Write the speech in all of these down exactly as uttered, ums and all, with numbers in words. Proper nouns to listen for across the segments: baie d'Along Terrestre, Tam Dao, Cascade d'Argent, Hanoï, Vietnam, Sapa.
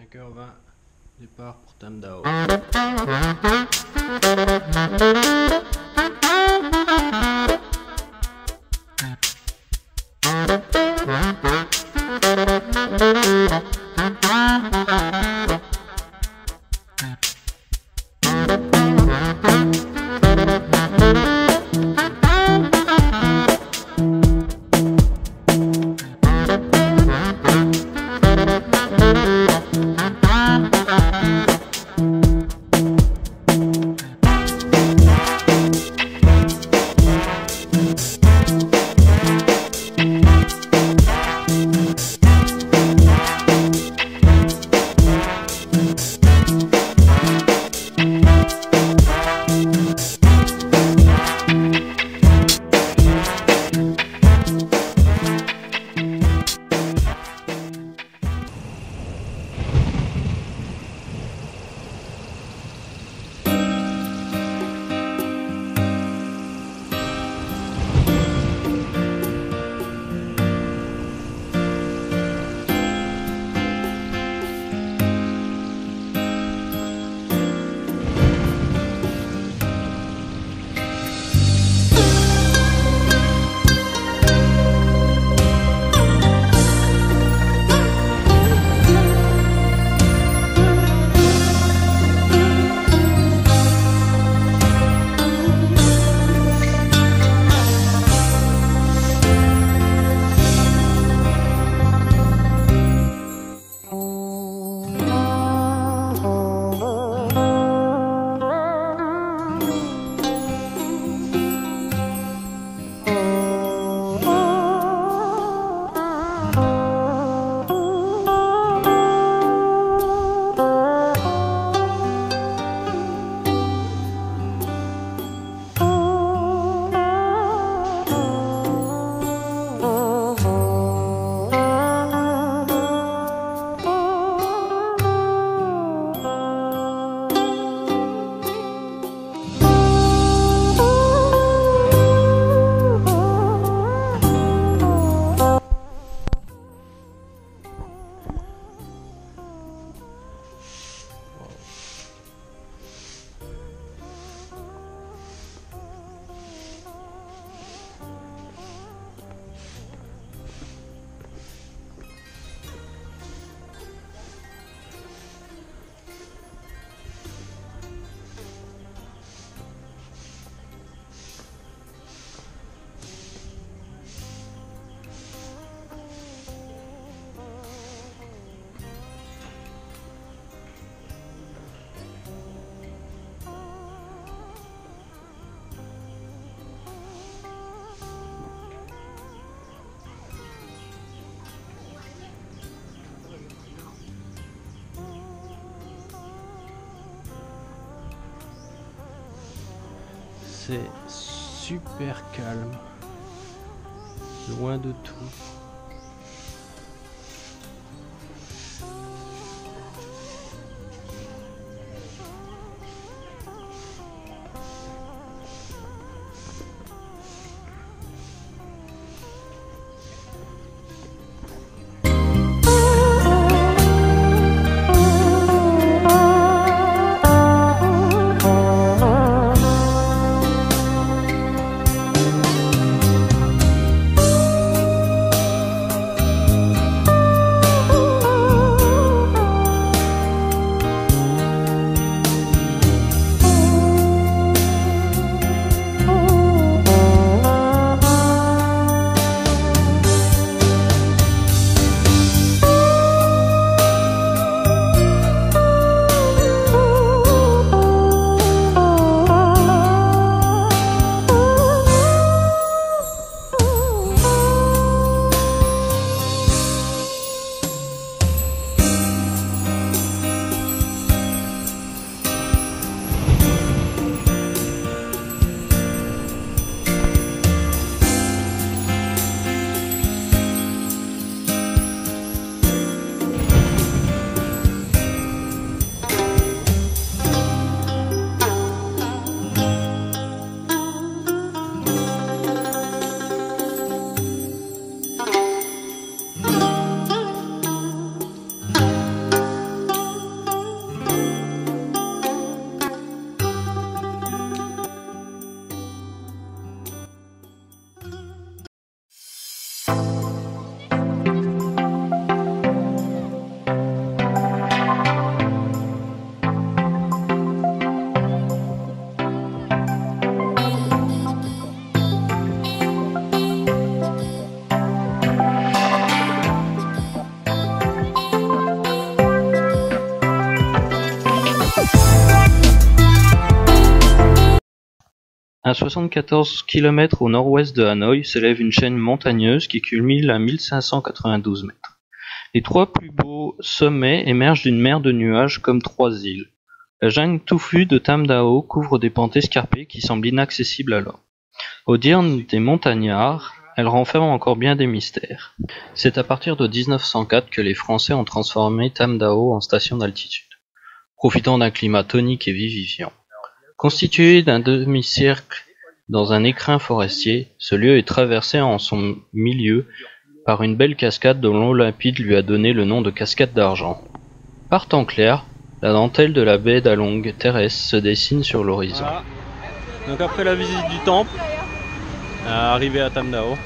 cinq heures vingt, départ pour Tam Dao. C'est super calme, loin de tout. À soixante-quatorze kilomètres au nord-ouest de Hanoï s'élève une chaîne montagneuse qui culmine à mille cinq cent quatre-vingt-douze mètres. Les trois plus beaux sommets émergent d'une mer de nuages comme trois îles. La jungle touffue de Tam Dao couvre des pentes escarpées qui semblent inaccessibles alors. Au dire des montagnards, elle renferme encore bien des mystères. C'est à partir de mille neuf cent quatre que les Français ont transformé Tam Dao en station d'altitude, profitant d'un climat tonique et vivifiant. Constitué d'un demi-cercle dans un écrin forestier, ce lieu est traversé en son milieu par une belle cascade dont l'eau limpide lui a donné le nom de Cascade d'Argent. Par temps clair, la dentelle de la baie d'Along Terrestre se dessine sur l'horizon. Voilà. Donc après la visite du temple, arrivé à Tam Dao,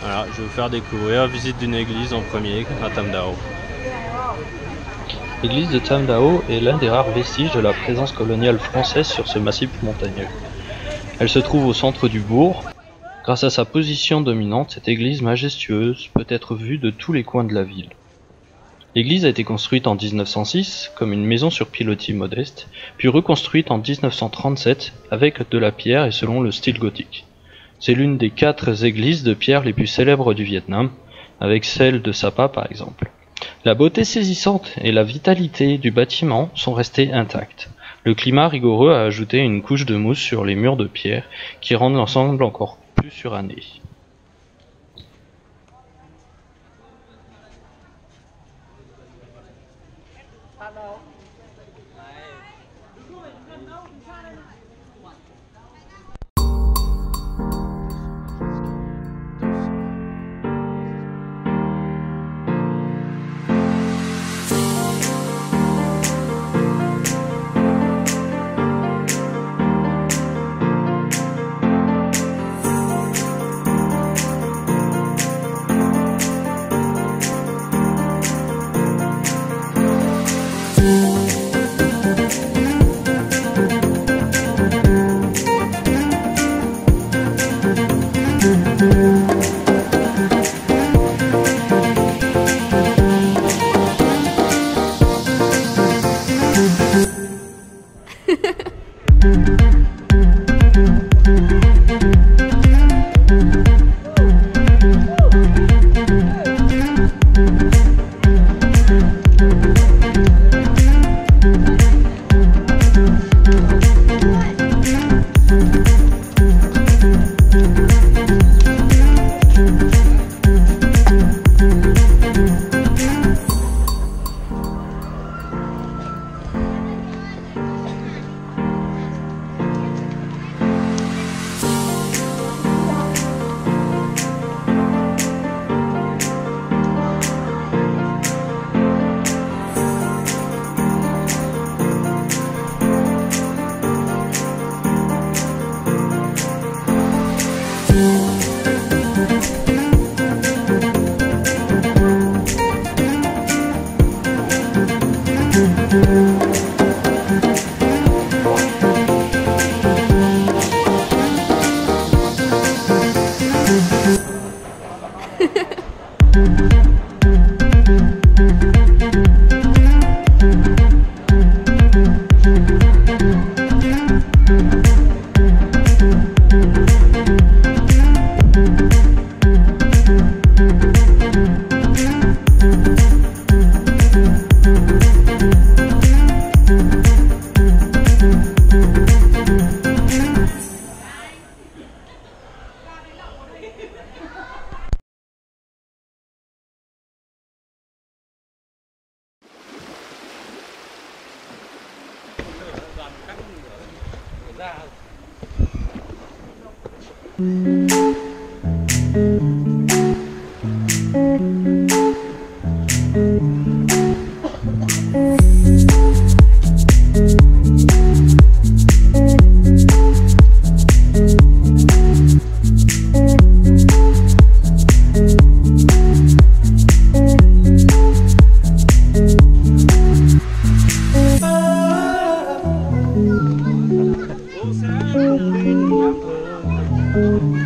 voilà, je vais vous faire découvrir la visite d'une église en premier à Tam Dao. L'église de Tam Dao est l'un des rares vestiges de la présence coloniale française sur ce massif montagneux. Elle se trouve au centre du bourg. Grâce à sa position dominante, cette église majestueuse peut être vue de tous les coins de la ville. L'église a été construite en mille neuf cent six comme une maison sur pilotis modeste, puis reconstruite en mille neuf cent trente-sept avec de la pierre et selon le style gothique. C'est l'une des quatre églises de pierre les plus célèbres du Vietnam, avec celle de Sapa par exemple. La beauté saisissante et la vitalité du bâtiment sont restées intactes. Le climat rigoureux a ajouté une couche de mousse sur les murs de pierre qui rendent l'ensemble encore plus suranné.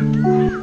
Oh,